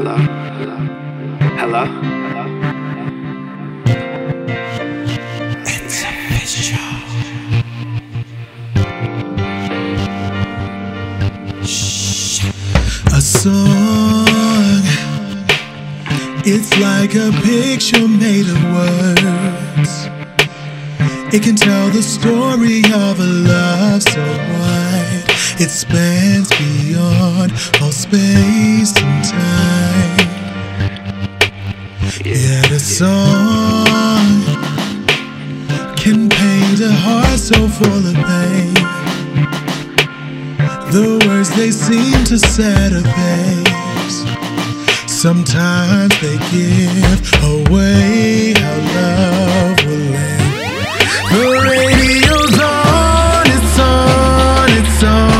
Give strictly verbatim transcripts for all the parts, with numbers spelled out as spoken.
Hello, hello, hello. It's official. A song, it's like a picture made of words. It can tell the story of a love so wide. It spans beyond all space and time. Yet a song can paint a heart so full of pain. The words, they seem to set a pace. Sometimes they give away how love will end. The radio's on, it's on, it's on.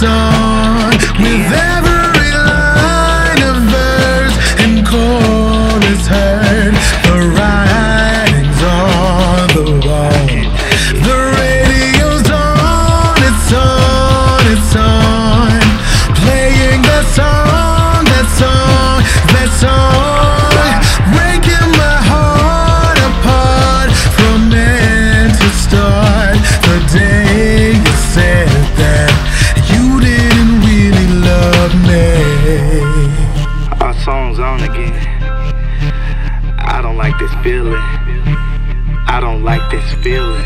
Song, with every line of verse and chorus heard, the writing's on the wall. The radio's on, it's on, it's on, playing that song, that song, that song, breaking my heart apart from end to start. The day you said that our song's on again. I don't like this feeling. I don't like this feeling.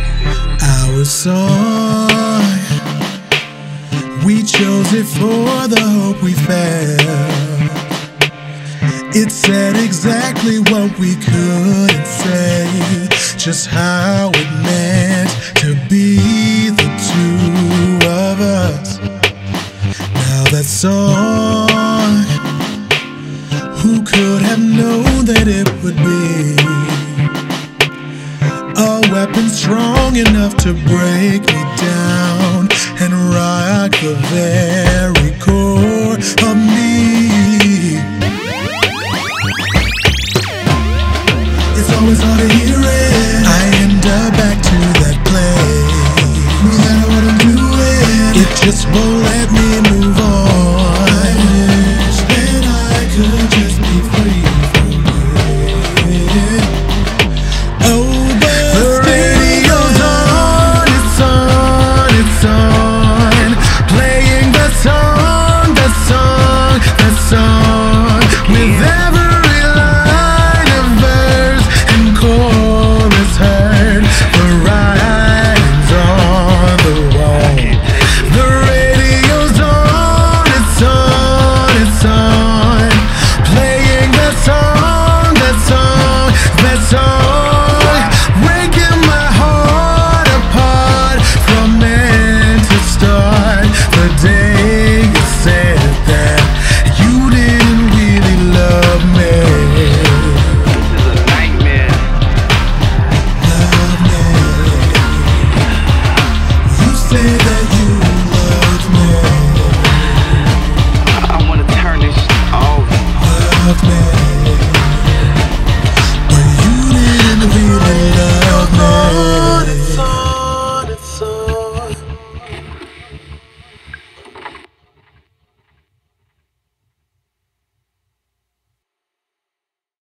Our song, we chose it for the hope we felt. It said exactly what we couldn't say, just how it meant to be the two of us. Now that song, who could have known that it would be a weapon strong enough to break me down and rock the very core of me?